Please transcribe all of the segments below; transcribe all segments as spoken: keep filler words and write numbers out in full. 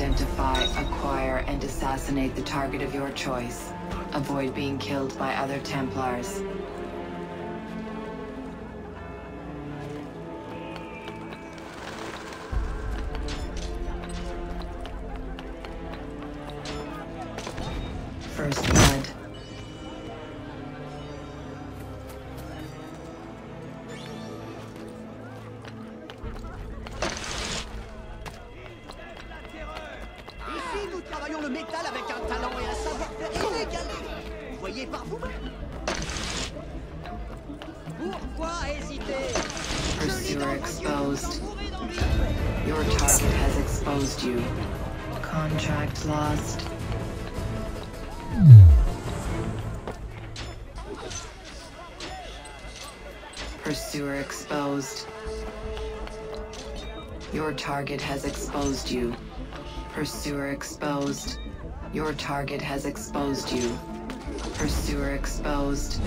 Identify, acquire, and assassinate the target of your choice. Avoid being killed by other Templars. First blood. Travaillons le métal avec un talent et un savoir-faire inégalé. Voyez par vous-même. Pourquoi hésiter? Pursuer exposed. Your target has exposed you. Contract lost. Pursuer exposed. Your target has exposed you. Pursuer exposed. Your target has exposed you. Pursuer exposed.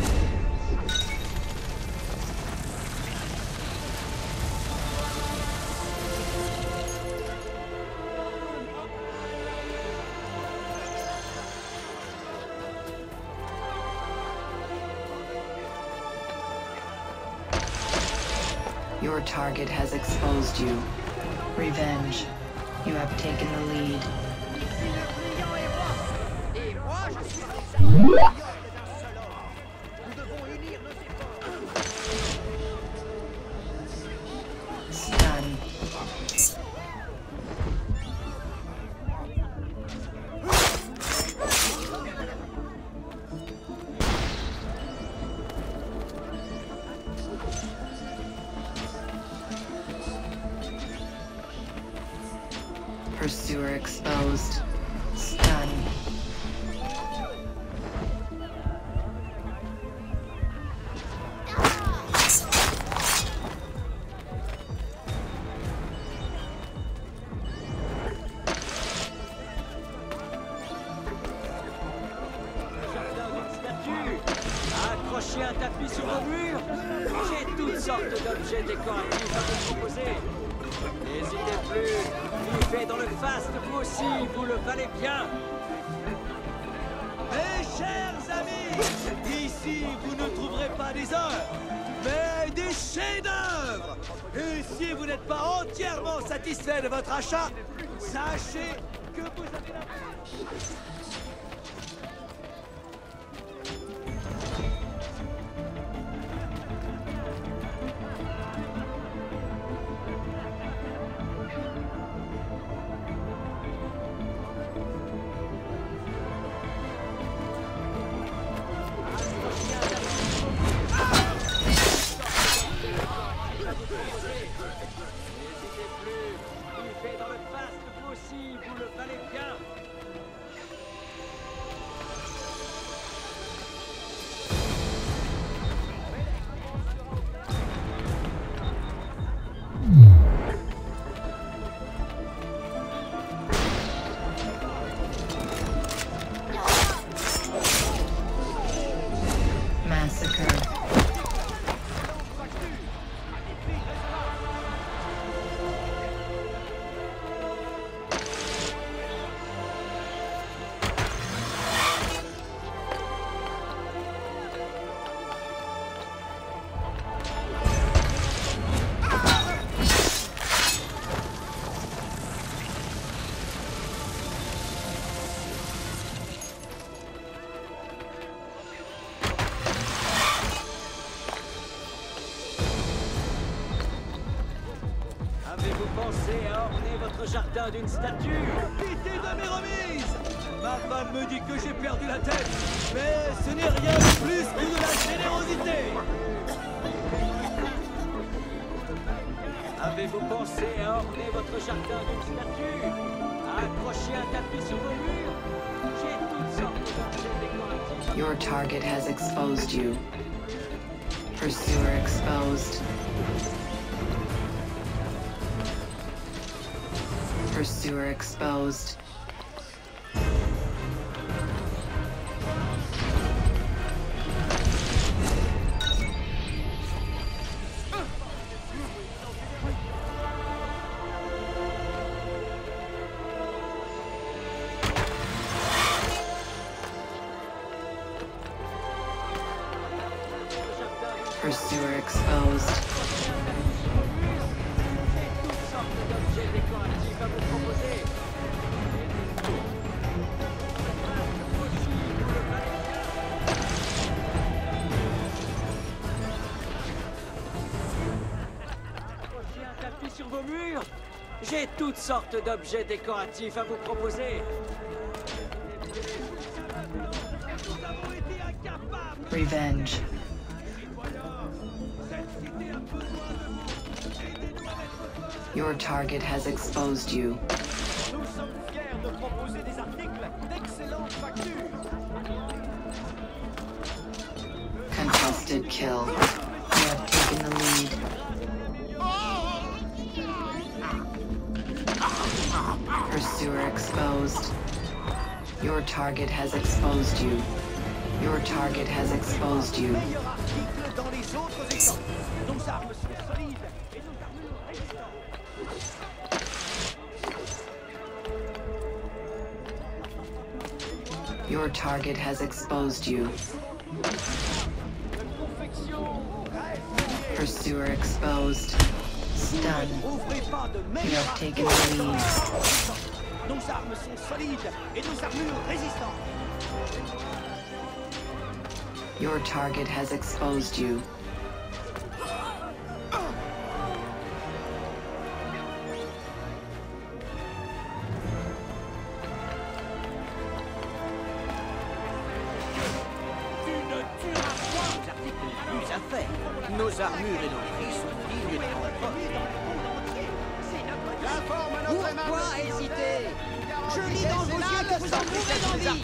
Your target has exposed you. Revenge. You have taken the lead. Stun. Pursuer exposed. Stun. Accrocher un tapis sur le mur. J'ai toutes sortes d'objets décoratifs à vous proposer. N'hésitez plus, vivez dans le faste, vous aussi, vous le valez bien. Mes chers amis, ici vous ne trouverez pas des heures, mais des chefs-d'œuvre. Et si vous n'êtes pas entièrement satisfait de votre achat, sachez que vous avez la jardin d'une statue. Pitié de mes remises. Ma femme me dit que j'ai perdu la tête, mais ce n'est rien de plus que de la générosité. Avez-vous pensé à orner votre jardin d'une statue, à accrocher un tapis sur vos murs? J'ai toutes sortes d'objets décoratifs. Your target has exposed you. Pursuer exposed. Pursuer exposed. pursuer exposed. J'ai un tapis sur vos murs. J'ai toutes sortes d'objets décoratifs à vous proposer. Revenge. Your target has exposed you. Nous sommes fiers de proposer des articles d'excellente facture. Contested kill. You have taken the lead. Pursuer exposed. Your target has exposed you. Your target has exposed you. Your target has exposed you. Pursuer exposed. Stun. You have taken the lead. Nos armes sont solides et nos armures résistantes. Your target has exposed you. Nos armures et nos prix sont dignes de la forme. Pourquoi hésiter? Je lis dans vos yeux que vous en trouvez dans l'île.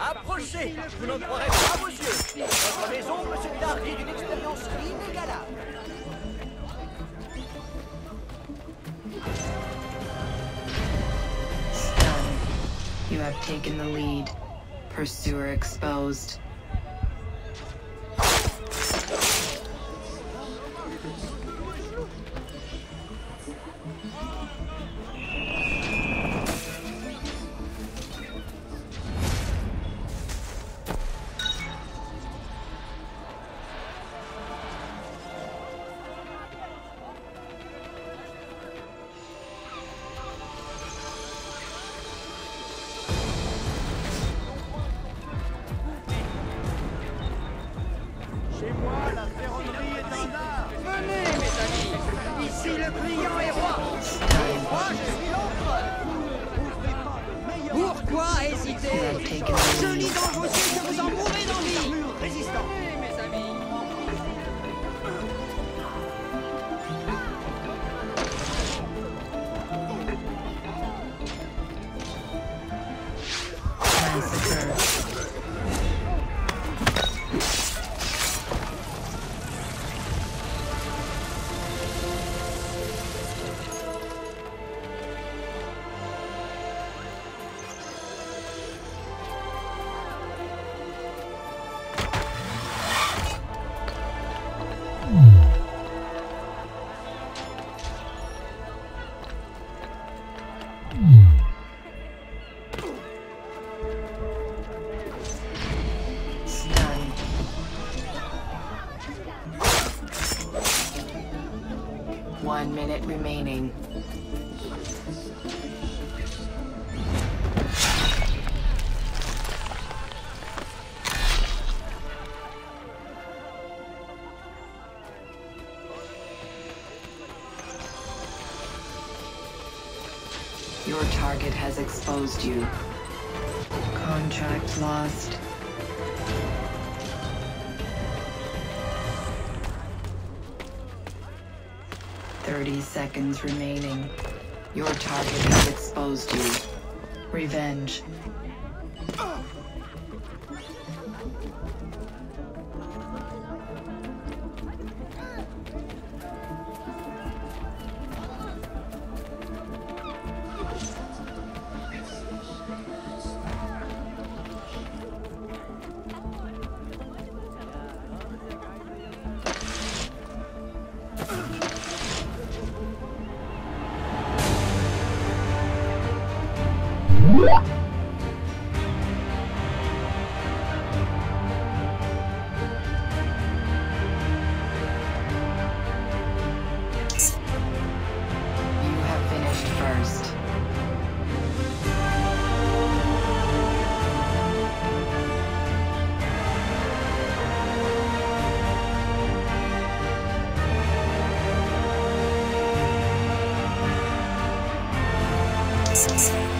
Approchez, vous n'en croirez pas vos yeux. Votre maison peut se targuer d'une expérience inégalable. Stun. You have taken the lead. Pursuer exposed. One minute remaining. Your target has exposed you. Contract lost. thirty seconds remaining. Your target has exposed you. Revenge. What? first. Thank you.